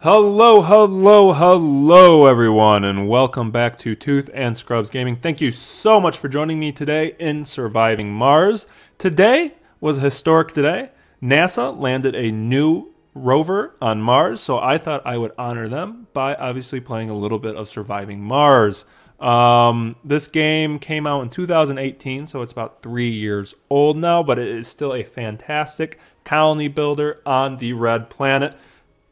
Hello everyone, and welcome back to Tooth and Scrubs Gaming. Thank you so much for joining me today in Surviving Mars. Today was a historic day. NASA landed a new rover on Mars, so I thought I would honor them by obviously playing a little bit of Surviving Mars. This game came out in 2018, so it's about 3 years old now, but it is still a fantastic colony builder on the red planet.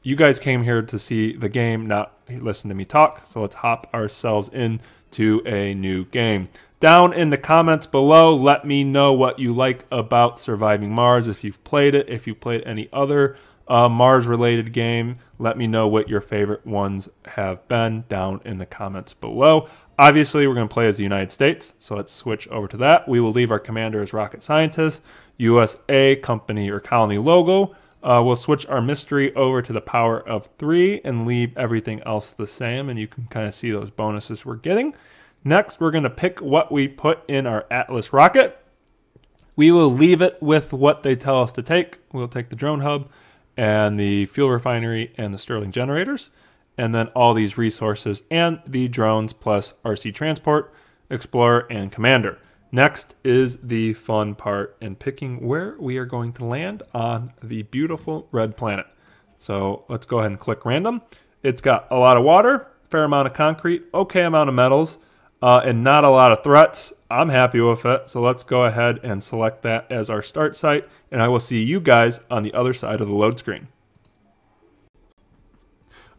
You guys came here to see the game, not listen to me talk, so let's hop ourselves into a new game. Down in the comments below, let me know what you like about Surviving Mars, if you've played it, if you've played any other Mars-related game. Let me know what your favorite ones have been down in the comments below. Obviously, we're going to play as the United States, so let's switch over to that. We will leave our commander as rocket scientist, USA company or colony logo. We'll switch our mystery over to the power of 3 and leave everything else the same, and you can kind of see those bonuses we're getting. Next, we're going to pick what we put in our Atlas rocket. We will leave it with what they tell us to take. We'll take the drone hub and the fuel refinery and the Sterling generators, and then all these resources and the drones plus RC transport, explorer, and commander. Next is the fun part in picking where we are going to land on the beautiful red planet. So let's go ahead and click random. It's got a lot of water, fair amount of concrete, okay amount of metals, and not a lot of threats. I'm happy with it. So let's go ahead and select that as our start site, and I will see you guys on the other side of the load screen.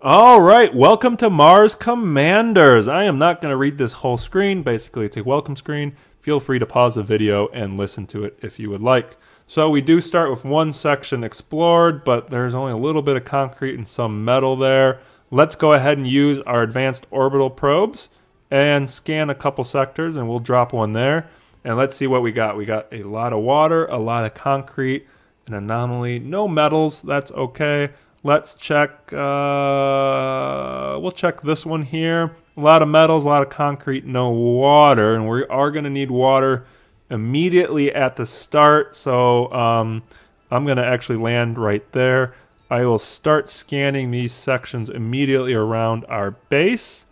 All right, welcome to Mars Commanders. I am not going to read this whole screen. Basically, it's a welcome screen. Feel free to pause the video and listen to it if you would like. So we do start with one section explored, but there's only a little bit of concrete and some metal there. Let's go ahead and use our advanced orbital probes and scan a couple sectors, and we'll drop one there. And let's see what we got. We got a lot of water, a lot of concrete, an anomaly, no metals. That's okay. Let's check. We'll check this one here. A lot of metals, a lot of concrete, no water, and we are going to need water immediately at the start, so I'm going to actually land right there. I will start scanning these sections immediately around our base.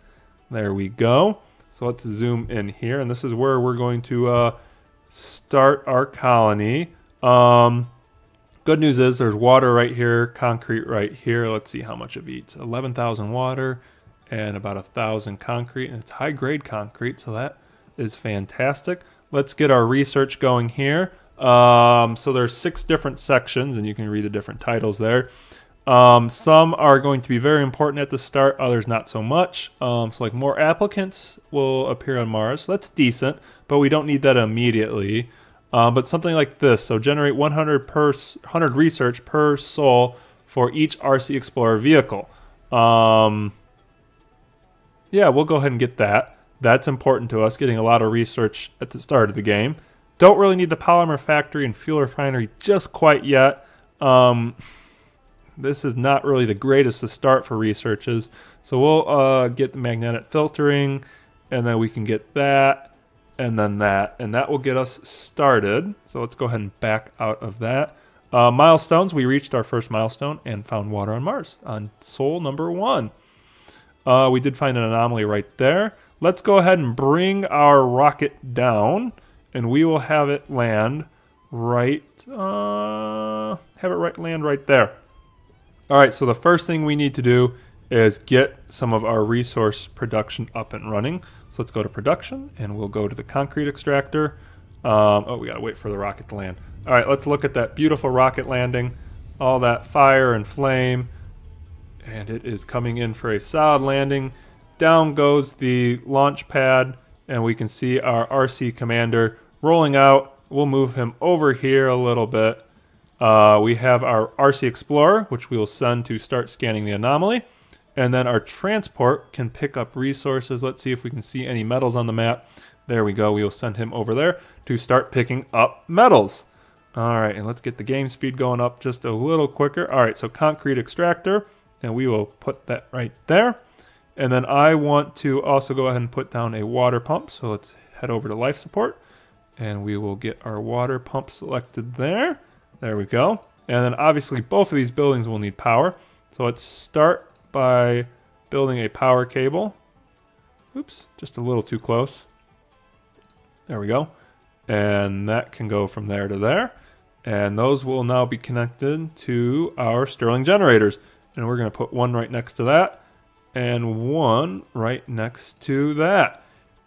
There we go. So let's zoom in here, and this is where we're going to start our colony. Good news is there's water right here, concrete right here. Let's see how much of each. 11,000 water and about 1,000 concrete, and it's high-grade concrete, so that is fantastic. Let's get our research going here. So there's 6 different sections, and you can read the different titles there. Some are going to be very important at the start, others not so much. So like more applicants will appear on Mars. So that's decent, but we don't need that immediately. But something like this, so generate 100 research per Sol for each RC Explorer vehicle. Yeah, we'll go ahead and get that. That's important to us, getting a lot of research at the start of the game. Don't really need the polymer factory and fuel refinery just quite yet. This is not really the greatest to start for researches. So we'll get the magnetic filtering, and then we can get that, and then that. And that will get us started. So let's go ahead and back out of that. Milestones, we reached our first milestone and found water on Mars on Sol number 1. We did find an anomaly right there. Let's go ahead and bring our rocket down, and we will have it land right. Land right there. All right. So the first thing we need to do is get some of our resource production up and running. So let's go to production, and we'll go to the concrete extractor. Oh, we gotta wait for the rocket to land. All right. Let's look at that beautiful rocket landing. All that fire and flame. And it is coming in for a solid landing. Down goes the launch pad, and we can see our RC commander rolling out. We'll move him over here a little bit. We have our RC Explorer, which we will send to start scanning the anomaly. And then our transport can pick up resources. Let's see if we can see any metals on the map. There we go. We will send him over there to start picking up metals. All right, and let's get the game speed going up just a little quicker. All right, so concrete extractor. And we will put that right there. And then I want to also go ahead and put down a water pump. So let's head over to life support. And we will get our water pump selected there. There we go. And then obviously both of these buildings will need power. So let's start by building a power cable. Oops, just a little too close. There we go. And that can go from there to there. And those will now be connected to our Sterling generators. And we're going to put one right next to that and one right next to that.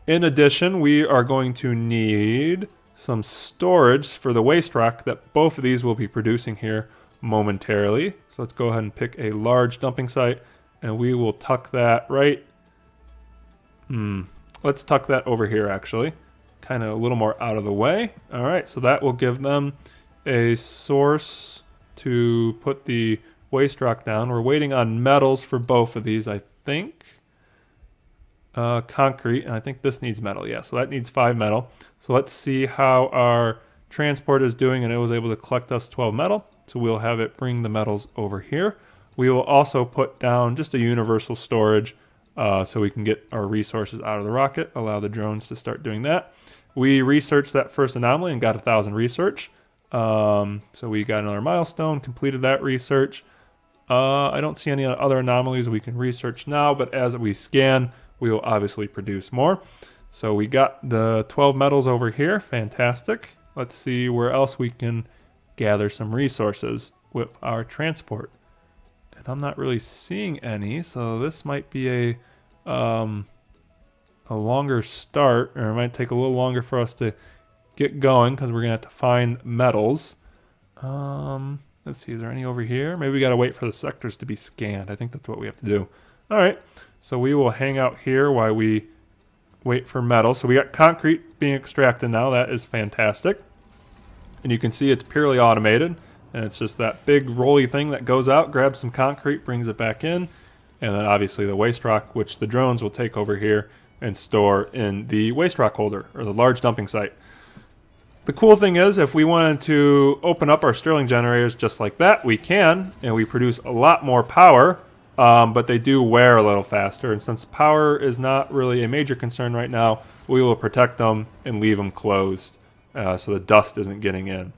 In addition, we are going to need some storage for the waste rock that both of these will be producing here momentarily. So let's go ahead and pick a large dumping site, and we will tuck that right. Let's tuck that over here, actually. Kind of a little more out of the way. All right, so that will give them a source to put the waste rock down. We're waiting on metals for both of these, I think. Concrete, and I think this needs metal. Yeah, so that needs 5 metal. So let's see how our transport is doing, and it was able to collect us 12 metal. So we'll have it bring the metals over here. We will also put down just a universal storage so we can get our resources out of the rocket, allow the drones to start doing that. We researched that first anomaly and got 1,000 research. So we got another milestone, completed that research. I don't see any other anomalies we can research now, but as we scan, we will obviously produce more. So we got the 12 metals over here, fantastic. Let's see where else we can gather some resources with our transport. And I'm not really seeing any, so this might be a longer start, or it might take a little longer for us to get going because we're gonna have to find metals. Let's see, is there any over here? Maybe we gotta wait for the sectors to be scanned. I think that's what we have to do. All right, so we will hang out here while we wait for metal. So we got concrete being extracted now. That is fantastic. And you can see it's purely automated. And it's just that big rolly thing that goes out, grabs some concrete, brings it back in, and then obviously the waste rock, which the drones will take over here and store in the waste rock holder, or the large dumping site. The cool thing is, if we wanted to open up our Sterling generators just like that, we can, and we produce a lot more power, but they do wear a little faster, and since power is not really a major concern right now, we will protect them and leave them closed so the dust isn't getting in.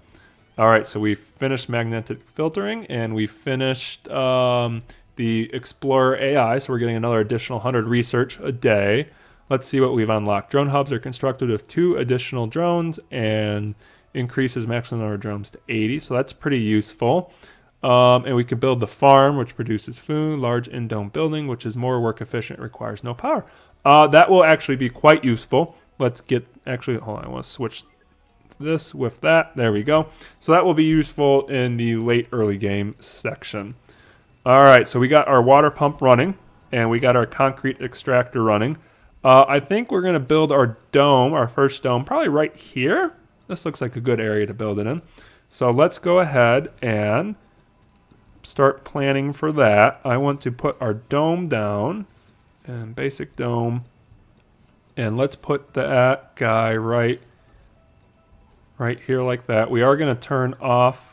All right, so we finished magnetic filtering, and we finished the Explorer AI, so we're getting another additional 100 research a day. Let's see what we've unlocked. Drone hubs are constructed with 2 additional drones and increases maximum number of drones to 80, so that's pretty useful. And we could build the farm, which produces food, large in-dome building, which is more work efficient, requires no power. That will actually be quite useful. Let's get, actually, hold on, I want to switch this with that. There we go. So that will be useful in the late early game section. All right, so we got our water pump running, and we got our concrete extractor running. I think we're going to build our dome, our first dome, probably right here. This looks like a good area to build it in. So let's go ahead and start planning for that. I want to put our dome down, and basic dome, and let's put that guy right here like that. We are going to turn off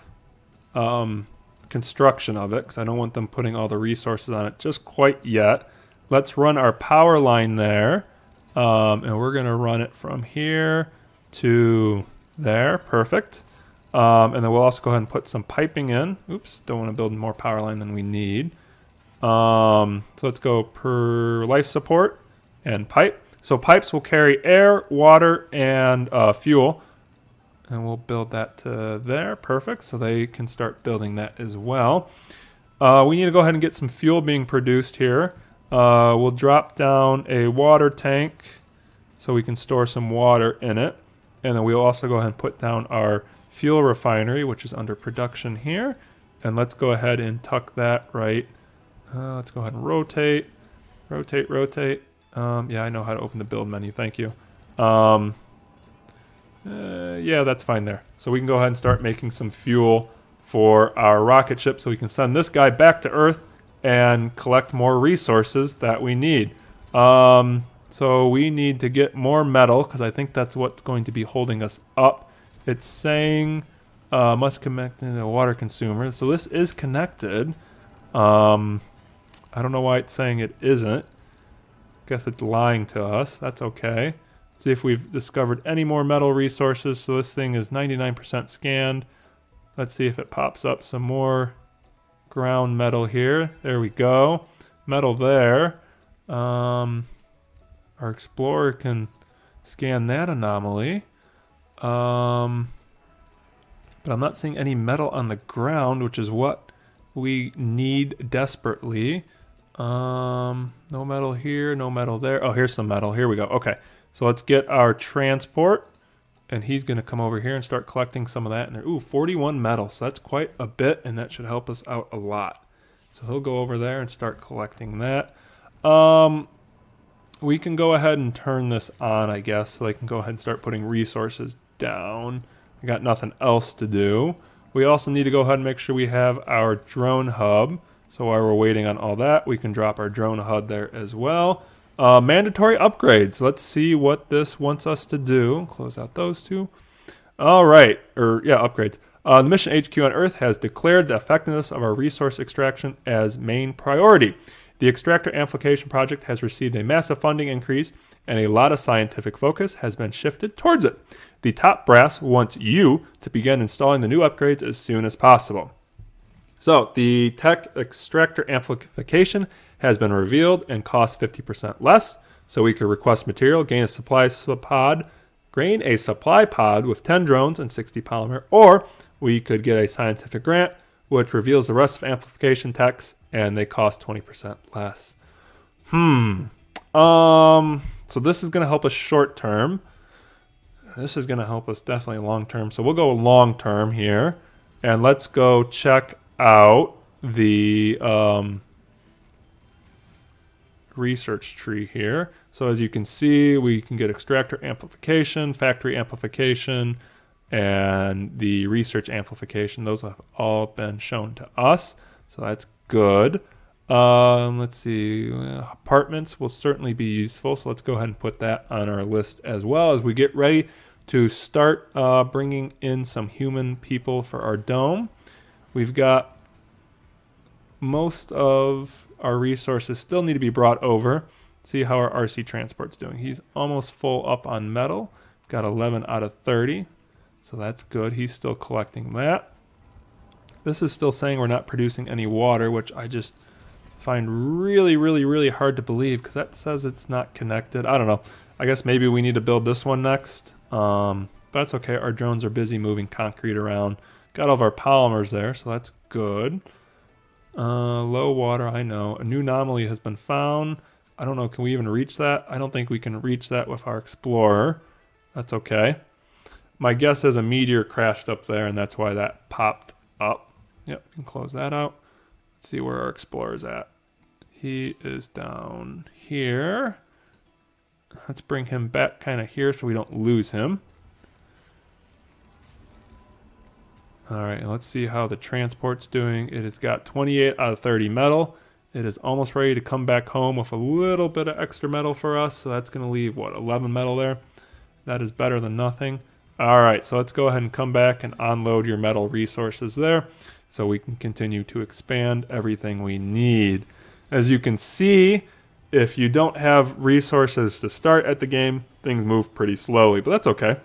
construction of it because I don't want them putting all the resources on it just quite yet. Let's run our power line there, and we're going to run it from here to there. Perfect. And then we'll also go ahead and put some piping in. Oops, don't want to build more power line than we need. So let's go per life support and pipe. So pipes will carry air, water, and fuel. And we'll build that to there. Perfect. So they can start building that as well. We need to go ahead and get some fuel being produced here. We'll drop down a water tank so we can store some water in it. And then we'll also go ahead and put down our fuel refinery, which is under production here. And let's go ahead and tuck that right. Let's go ahead and rotate. Yeah, I know how to open the build menu. Thank you. Yeah, that's fine there. So we can go ahead and start making some fuel for our rocket ship so we can send this guy back to Earth and collect more resources that we need. So we need to get more metal because I think that's what's going to be holding us up. It's saying must connect to the water consumer. So this is connected. I don't know why it's saying it isn't. Guess it's lying to us. That's okay. See if we've discovered any more metal resources. So this thing is 99% scanned. Let's see if it pops up some more ground metal here. There we go. metal there. Our explorer can scan that anomaly. But I'm not seeing any metal on the ground, which is what we need desperately. No metal here, no metal there. Oh, here's some metal. Here we go. Okay, so let's get our transport, and he's going to come over here and start collecting some of that in there. Ooh, 41 metal, so that's quite a bit, and that should help us out a lot. So he'll go over there and start collecting that. We can go ahead and turn this on, I guess, so they can go ahead and start putting resources down. I got nothing else to do. We also need to go ahead and make sure we have our drone hub. So while we're waiting on all that, we can drop our drone HUD there as well. Mandatory upgrades. Let's see what this wants us to do. Close out those two. All right, or yeah, upgrades. The Mission HQ on Earth has declared the effectiveness of our resource extraction as main priority. The Extractor Amplification Project has received a massive funding increase, and a lot of scientific focus has been shifted towards it. The top brass wants you to begin installing the new upgrades as soon as possible. So the tech extractor amplification has been revealed and costs 50% less. So we could request material, gain a supply pod with 10 drones and 60 polymer, or we could get a scientific grant, which reveals the rest of amplification techs, and they cost 20% less. So this is going to help us short term. This is going to help us definitely long term. So we'll go long term here, and let's go check out the research tree here. So as you can see, we can get extractor amplification, factory amplification, and the research amplification. Those have all been shown to us, so that's good. Let's see, apartments will certainly be useful, so let's go ahead and put that on our list as well as we get ready to start bringing in some human people for our dome. We've got most of our resources still need to be brought over. Let's see how our RC transport's doing. He's almost full up on metal. Got 11 out of 30, so that's good. He's still collecting that. This is still saying we're not producing any water, which I just find really, really, really hard to believe because that says it's not connected. I don't know. I guess maybe we need to build this one next. But that's okay. Our drones are busy moving concrete around. Got all of our polymers there, so that's good. Low water, I know. A new anomaly has been found. I don't know, can we even reach that? I don't think we can reach that with our explorer. That's okay. My guess is a meteor crashed up there, and that's why that popped up. Yep, you can close that out. Let's see where our explorer's at. He is down here. Let's bring him back kind of here so we don't lose him. All right, let's see how the transport's doing. It has got 28 out of 30 metal. It is almost ready to come back home with a little bit of extra metal for us. So that's going to leave, what, 11 metal there? That is better than nothing. All right, so let's go ahead and come back and unload your metal resources there so we can continue to expand everything we need. As you can see, if you don't have resources to start at the game, things move pretty slowly, but that's okay.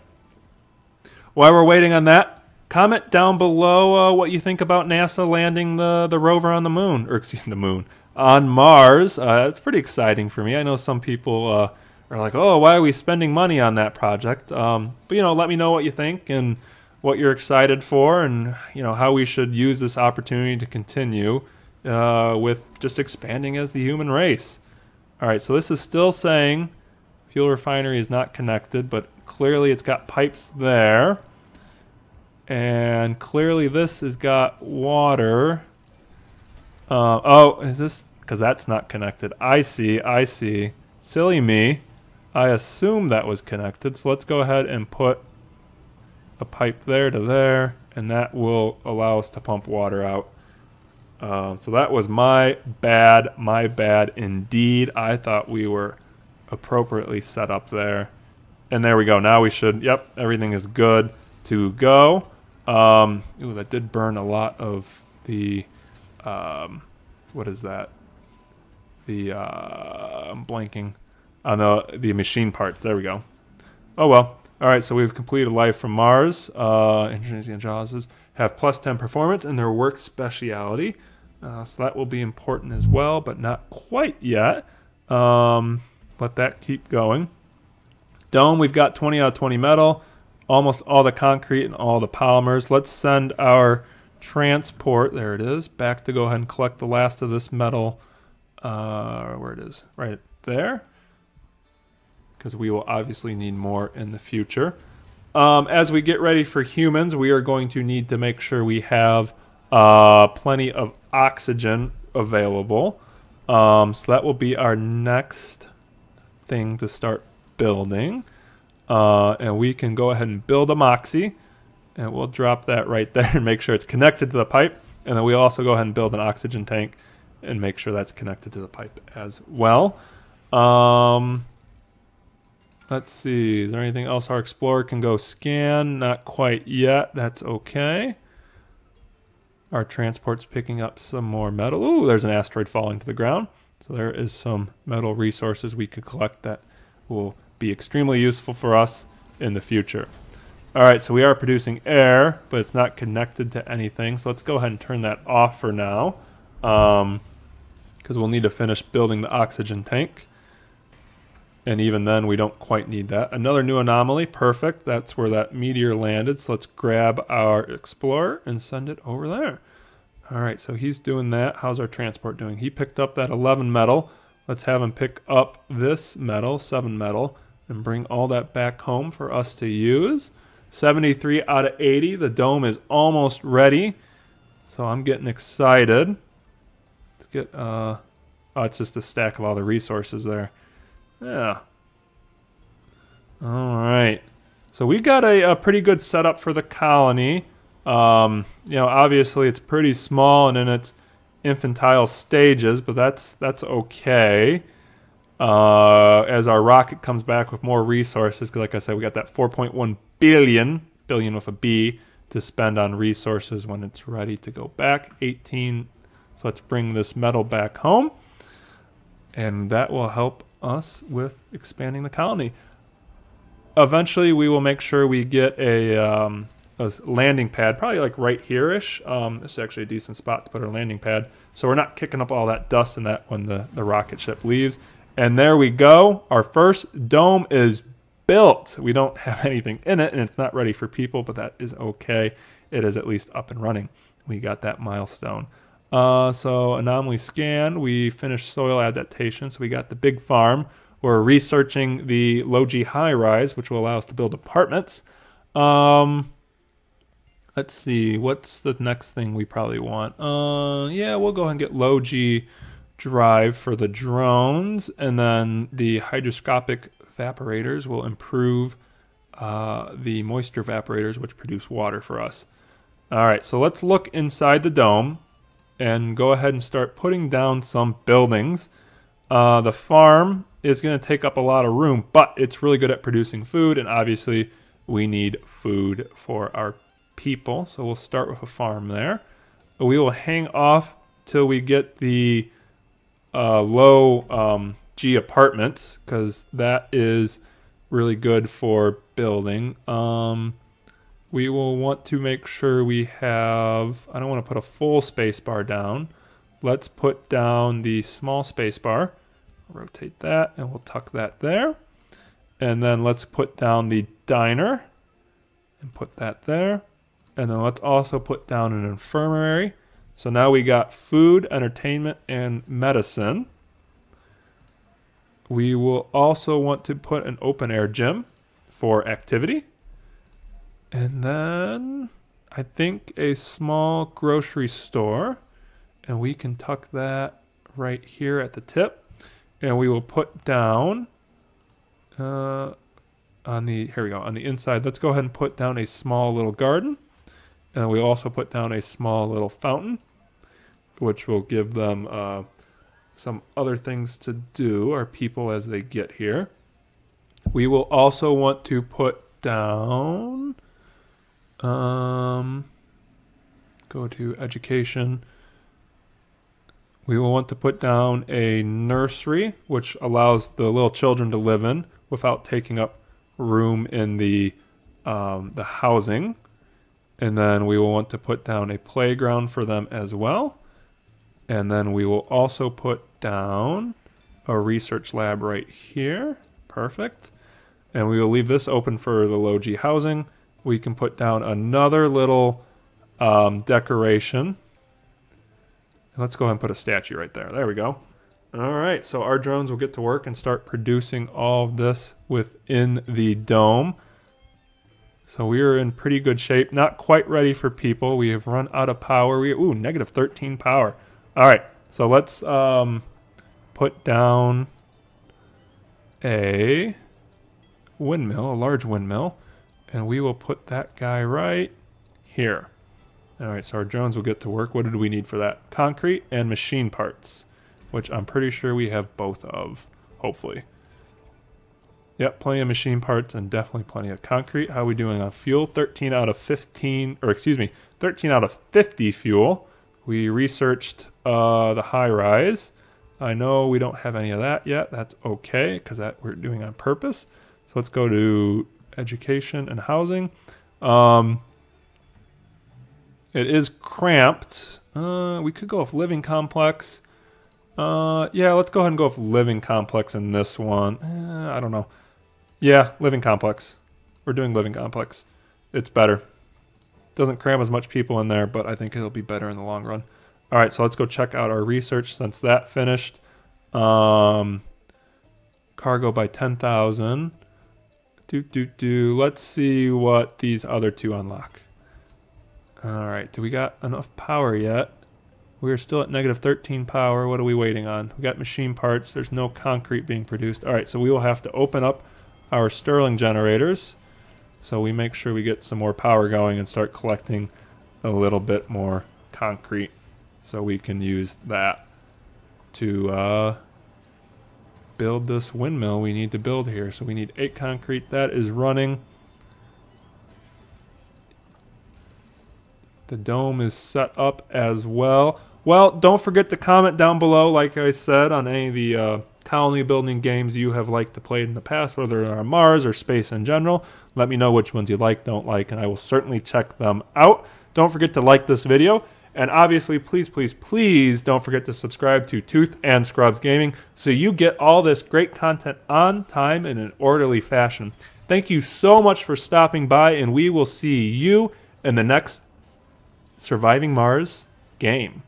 While we're waiting on that, comment down below what you think about NASA landing the rover on the moon, or excuse me, the moon, on Mars. It's pretty exciting for me. I know some people are like, oh, why are we spending money on that project? But, you know, let me know what you think and what you're excited for and, you know, how we should use this opportunity to continue with just expanding as the human race. All right, so this is still saying fuel refinery is not connected, but clearly it's got pipes there. And clearly this has got water. Oh, is this, because that's not connected. I see. Silly me. I assume that was connected. So let's go ahead and put a pipe there to there, and that will allow us to pump water out. So that was my bad indeed. I thought we were appropriately set up there. And there we go. Now we should, yep, everything is good to go. Ooh, that did burn a lot of the what is that? The I'm blanking on the machine parts. There we go. Oh well. All right, so we've completed Life from Mars. Engineers and Jaws have +10 performance in their work speciality. So that will be important as well, but not quite yet. Let that keep going. Dome, we've got 20 out of 20 metal, almost all the concrete and all the polymers. Let's send our transport, there it is, back to go ahead and collect the last of this metal, where it is, right there, because we will obviously need more in the future. As we get ready for humans, we are going to need to make sure we have plenty of oxygen available. So that will be our next thing to start building. And we can go ahead and build a MOXIE. And we'll drop that right there and make sure it's connected to the pipe. And then we'll also go ahead and build an oxygen tank and make sure that's connected to the pipe as well. Let's see, is there anything else our explorer can go scan? Not quite yet, that's okay. Our transport's picking up some more metal. Ooh, there's an asteroid falling to the ground. So there is some metal resources we could collect that will be extremely useful for us in the future. All right, so we are producing air, but it's not connected to anything. So let's go ahead and turn that off for now, because we'll need to finish building the oxygen tank. And even then, we don't quite need that. Another new anomaly, perfect. That's where that meteor landed. So let's grab our explorer and send it over there. All right, so he's doing that. How's our transport doing? He picked up that 11 metal. Let's have him pick up this metal, 7 metal, and bring all that back home for us to use. 73 out of 80. The dome is almost ready. So I'm getting excited. Let's get, oh, it's just a stack of all the resources there. Yeah. All right. So we've got a pretty good setup for the colony. You know, obviously it's pretty small and in its infantile stages, but that's okay. As our rocket comes back with more resources, because like I said, we got that 4.1 billion, billion with a B, to spend on resources when it's ready to go back. 18, so let's bring this metal back home. And that will help us with expanding the colony. Eventually we will make sure we get a landing pad, probably like right here-ish. This is actually a decent spot to put our landing pad. So we're not kicking up all that dust in that when the rocket ship leaves. And there we go. Our first dome is built. We don't have anything in it and it's not ready for people, but that is okay. It is at least up and running. We got that milestone. So anomaly scan, we finished soil adaptation. So we got the big farm. We're researching the Logi high rise, which will allow us to build apartments. Let's see, what's the next thing we probably want? Yeah, we'll go ahead and get Logi drive for the drones, and then the hygroscopic evaporators will improve the moisture evaporators, which produce water for us. All right, so let's look inside the dome and go ahead and start putting down some buildings. The farm is going to take up a lot of room, but it's really good at producing food, and obviously we need food for our people, so we'll start with a farm there. We will hang off till we get the low G apartments, because that is really good for building. We will want to make sure we have, I don't want to put a full space bar down. Let's put down the small space bar, rotate that, and we'll tuck that there. And then let's put down the diner and put that there. And then let's also put down an infirmary. So now we got food, entertainment, and medicine. We will also want to put an open air gym for activity. And then I think a small grocery store, and we can tuck that right here at the tip. And we will put down on the, here we go, on the inside, let's go ahead and put down a small little garden. And we also put down a small little fountain, which will give them some other things to do, our people, as they get here. We will also want to put down, go to education. We will want to put down a nursery, which allows the little children to live in without taking up room in the housing. And then we will want to put down a playground for them as well. And then we will also put down a research lab right here. Perfect. And we will leave this open for the low G housing. We can put down another little decoration. And let's go ahead and put a statue right there. There we go. All right, so our drones will get to work and start producing all of this within the dome. So we are in pretty good shape. Not quite ready for people. We have run out of power. We, ooh, negative 13 power. All right, so let's put down a windmill, a large windmill, and we will put that guy right here. All right, so our drones will get to work. What did we need for that? Concrete and machine parts, which I'm pretty sure we have both of, hopefully. Yep, plenty of machine parts and definitely plenty of concrete. How are we doing on fuel? 13 out of 15, or excuse me, 13 out of 50 fuel. We researched the high rise. I know we don't have any of that yet. That's okay, because that we're doing on purpose. So let's go to education and housing. It is cramped. We could go with living complex. Yeah, let's go ahead and go with living complex in this one. I don't know. Yeah, living complex. We're doing living complex. It's better. Doesn't cram as much people in there, but I think it'll be better in the long run. All right, so let's go check out our research since that finished. Cargo by 10,000. Let's see what these other two unlock. All right, do we got enough power yet? We are still at negative 13 power. What are we waiting on? We got machine parts. There's no concrete being produced. All right, so we will have to open up our Sterling generators. So we make sure we get some more power going and start collecting a little bit more concrete so we can use that to build this windmill we need to build here. So we need 8 concrete. That is running. The dome is set up as well. Well, don't forget to comment down below, like I said, on any of the colony building games you have liked to play in the past, whether they're on Mars or space in general. Let me know which ones you like, don't like, and I will certainly check them out. Don't forget to like this video, and obviously please, please, please don't forget to subscribe to Tooth and Scrubs Gaming so you get all this great content on time in an orderly fashion. Thank you so much for stopping by, and we will see you in the next Surviving Mars game.